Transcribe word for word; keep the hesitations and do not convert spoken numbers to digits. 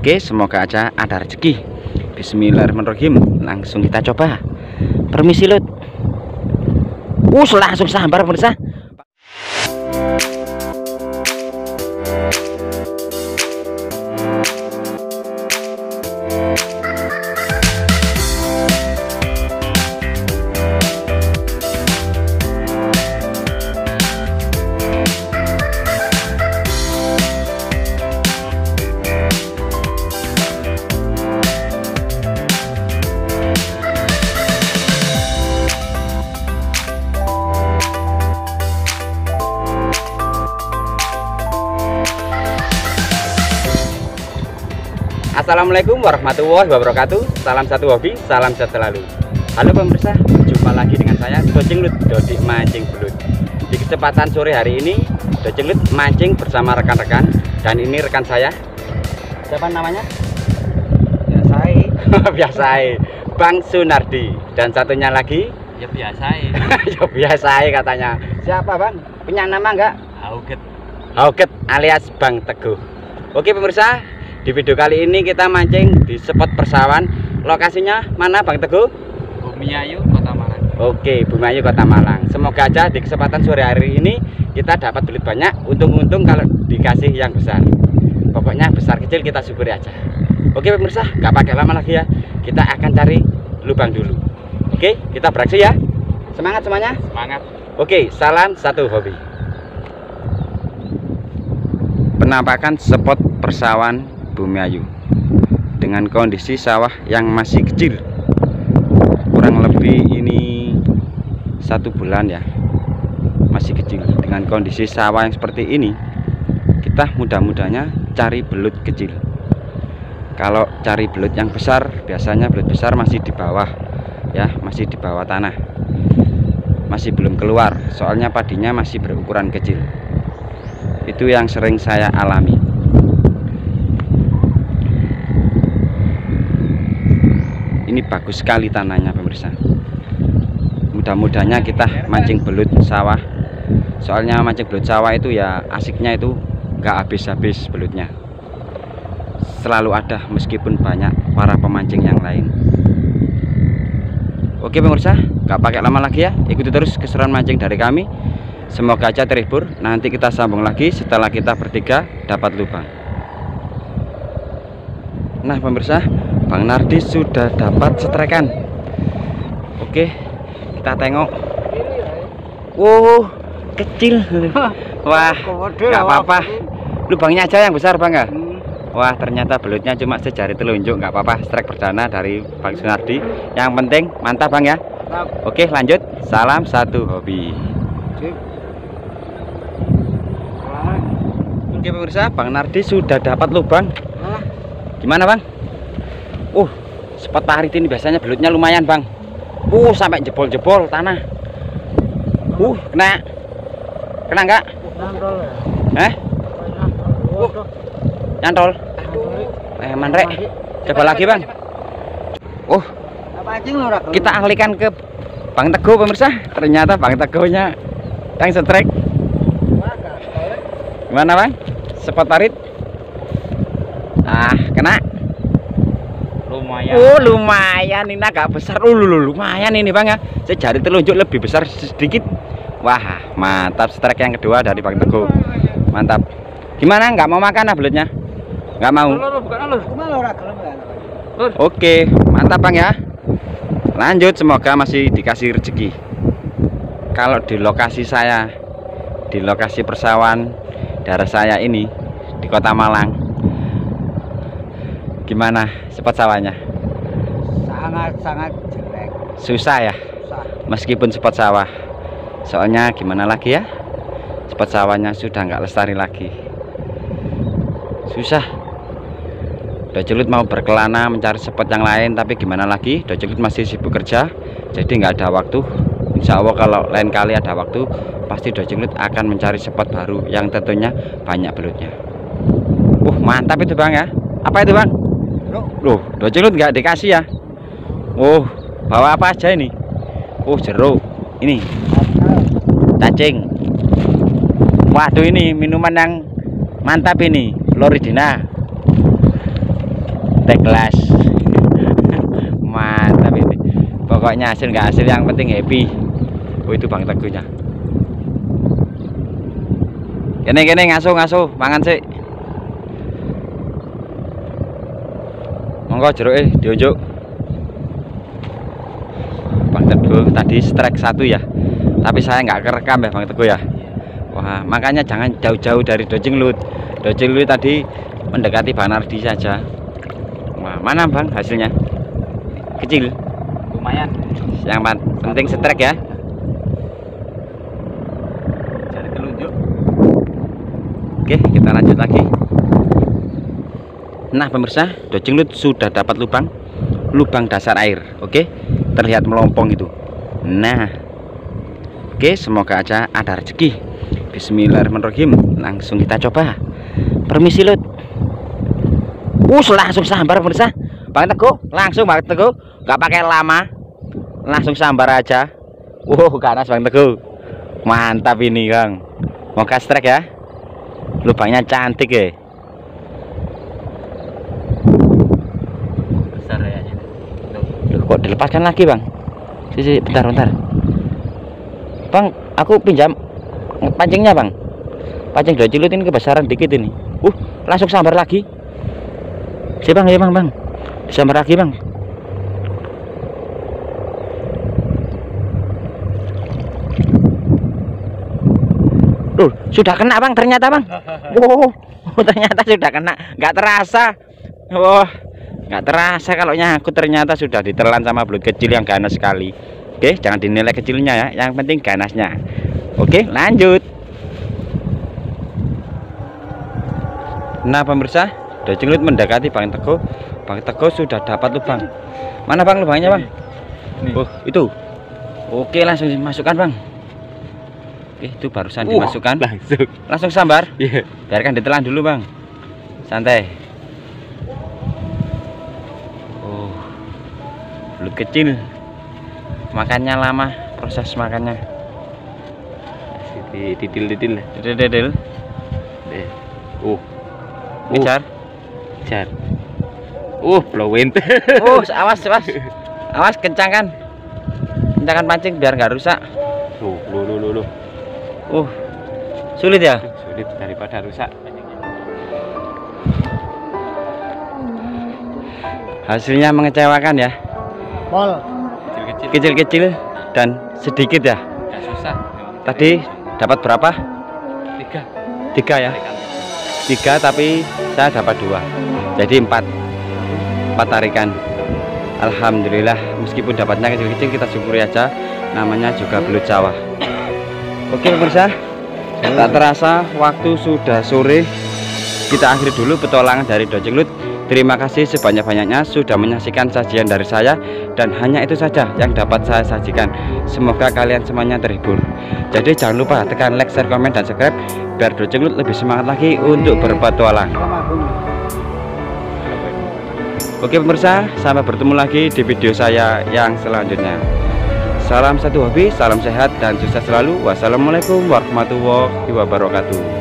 Oke, semoga aja ada rezeki. Bismillahirrahmanirrahim. Langsung kita coba. Permisi, Lut. Us, langsung sambar pemirsa. Assalamualaikum warahmatullahi wabarakatuh. Salam satu hobi, salam sehat selalu. Halo pemirsa, jumpa lagi dengan saya Docinglut, Dodi Mancing Belut. Di kecepatan sore hari ini Docinglut mancing bersama rekan-rekan. Dan ini rekan saya. Siapa namanya? Biasai. Biasai, Bang Sunardi. Dan satunya lagi? Ya Biasai. Ya Biasai katanya. Siapa Bang? Punya nama enggak? Hauget. Hauget alias Bang Teguh. Oke pemirsa, di video kali ini kita mancing di spot persawan. Lokasinya mana Bang Teguh? Bumiayu, Kota Malang. Oke, Bumiayu, Kota Malang. Semoga aja di kesempatan sore hari ini kita dapat belut banyak. Untung-untung kalau dikasih yang besar. Pokoknya besar kecil kita syukuri aja. Oke pemirsa, nggak pakai lama lagi ya. Kita akan cari lubang dulu. Oke, kita beraksi ya. Semangat semuanya. Semangat. Oke, salam satu hobi. Penampakan spot persawan Bumiayu dengan kondisi sawah yang masih kecil, kurang lebih ini satu bulan ya, masih kecil. Dengan kondisi sawah yang seperti ini kita mudah-mudahnya cari belut kecil. Kalau cari belut yang besar biasanya belut besar masih di bawah ya, masih di bawah tanah, masih belum keluar soalnya padinya masih berukuran kecil. Itu yang sering saya alami. Ini bagus sekali tanahnya pemirsa. Mudah-mudahnya kita mancing belut sawah. Soalnya mancing belut sawah itu ya asiknya itu nggak habis-habis belutnya. Selalu ada meskipun banyak para pemancing yang lain. Oke pemirsa, nggak pakai lama lagi ya. Ikuti terus keseruan mancing dari kami. Semoga aja terhibur. Nanti kita sambung lagi setelah kita bertiga dapat lubang. Nah pemirsa, Bang Nardi sudah dapat setrekan. Oke, kita tengok. Wow, kecil. Wah, nggak apa-apa. Lubangnya aja yang besar Bang ya. Wah, ternyata belutnya cuma sejari telunjuk. Nggak apa-apa. Strek perdana dari Bang Sunardi. Yang penting mantap Bang ya. Oke, lanjut. Salam satu hobi. Oke pemirsa, Bang Nardi sudah dapat lubang. Gimana Bang? Uh, spot parit ini biasanya belutnya lumayan Bang. Uh, sampai jebol-jebol tanah. Uh, kena. Kena enggak? Eh? Uh, nyantol. Eh, manrek. Coba lagi Bang. Uh, kita alihkan ke Bang Teguh pemirsa. Ternyata Bang Teguhnya yang setrek. Gimana Bang? Spot parit? Ah, kena. Lumayan. Oh lumayan, ini agak besar. Oh, lumayan ini Bang ya, sejari telunjuk lebih besar sedikit. Wah mantap, strike yang kedua dari Bang Teguh. Mantap. Gimana, nggak mau makan ah belutnya? Nggak mau. Oke mantap Bang ya. Lanjut, semoga masih dikasih rezeki. Kalau di lokasi saya, di lokasi persawan daerah saya ini di Kota Malang, gimana spot sawahnya? Sangat-sangat jelek. Susah ya? Susah. Meskipun spot sawah. Soalnya gimana lagi ya? Spot sawahnya sudah nggak lestari lagi. Susah. Docinglut mau berkelana mencari spot yang lain, tapi gimana lagi? Docinglut masih sibuk kerja, jadi nggak ada waktu. Insya Allah kalau lain kali ada waktu, pasti Docinglut akan mencari spot baru yang tentunya banyak belutnya. Uh, mantap itu Bang ya. Apa itu Bang? Loh, Docinglut nggak dikasih ya? Oh, bawa apa aja ini? Oh, jeruk. Ini cacing. Waduh, ini minuman yang mantap ini, Loridina. teh gelas. Mantap ini. Pokoknya hasil nggak hasil yang penting happy. Oh itu Bang Teguhnya. Kene kene ngasuh ngasuh mangan sih. Monggo jeruk eh diunjuk. Bang Teguh tadi strike satu ya. Tapi saya nggak kerekam ya Bang Teguh ya. Wah, makanya jangan jauh-jauh dari Docinglut. Docinglut tadi mendekati Banardi saja. Wah, mana Bang hasilnya? Kecil. Lumayan. Yang penting strike ya. Cari telunjuk. Oke, kita lanjut lagi. Nah, pemirsa, Docinglut sudah dapat lubang lubang dasar air. Oke, terlihat melompong itu. Nah. Oke, semoga aja ada rezeki. Bismillahirrahmanirrahim, langsung kita coba. Permisi Lut. Us langsung sambar pemirsa. Bang Teguh, langsung Bang Teguh, nggak pakai lama, langsung sambar aja. Wow, ganas Bang Teguh, mantap ini Kang. Mau kastrek ya? Lubangnya cantik ya. Besar ya. Kok dilepaskan lagi Bang? Sisi, bentar bentar. Bang, aku pinjam pancingnya Bang. Pancing Docinglut ini kebesaran dikit ini. Uh, langsung sambar lagi. Si Bang, ya Bang, Bang. Sambar lagi, Bang. Loh, sudah kena Bang ternyata, Bang. Wow, ternyata sudah kena. Nggak terasa. Wah, wow, nggak terasa kalau nyangkut ternyata sudah ditelan sama belut kecil yang ganas sekali. Oke, jangan dinilai kecilnya ya, yang penting ganasnya. Oke, lanjut. Nah pemirsa, Docinglut mendekati Bang Teguh. Bang Teguh sudah dapat lubang. Mana Bang lubangnya Bang? Ini. Oh itu. Oke, langsung dimasukkan Bang. Oke, itu barusan uh, dimasukkan. Langsung. Langsung sambar. Yeah. Biarkan ditelan dulu Bang. Santai. Oh, belut kecil. Makannya lama, proses makannya. Titil-titil, titil-titil. Uh, kejar, kejar. Uh, blowin. Uh, awas, awas, awas, kencangkan, kencangkan pancing biar nggak rusak. Uh, lu, lu, lu, lu. Uh, sulit ya? Sulit daripada rusak. Hasilnya mengecewakan ya. Mol. Kecil-kecil dan sedikit ya. Nggak susah. Tadi. Dapat berapa? Tiga. Tiga ya? Tiga tapi saya dapat dua. Jadi empat. Empat tarikan. Alhamdulillah. Meskipun dapatnya kecil-kecil kita syukuri aja. Namanya juga belut Jawa. Oke pemirsa. Tak terasa waktu sudah sore. Kita akhiri dulu petualangan dari Docinglut. Terima kasih sebanyak-banyaknya sudah menyaksikan sajian dari saya. Dan hanya itu saja yang dapat saya sajikan. Semoga kalian semuanya terhibur. Jadi jangan lupa tekan like, share, komen, dan subscribe. Biar Docinglut lebih semangat lagi untuk berpetualang. Oke pemirsa, sampai bertemu lagi di video saya yang selanjutnya. Salam satu hobi, salam sehat, dan sukses selalu. Wassalamualaikum warahmatullahi wabarakatuh.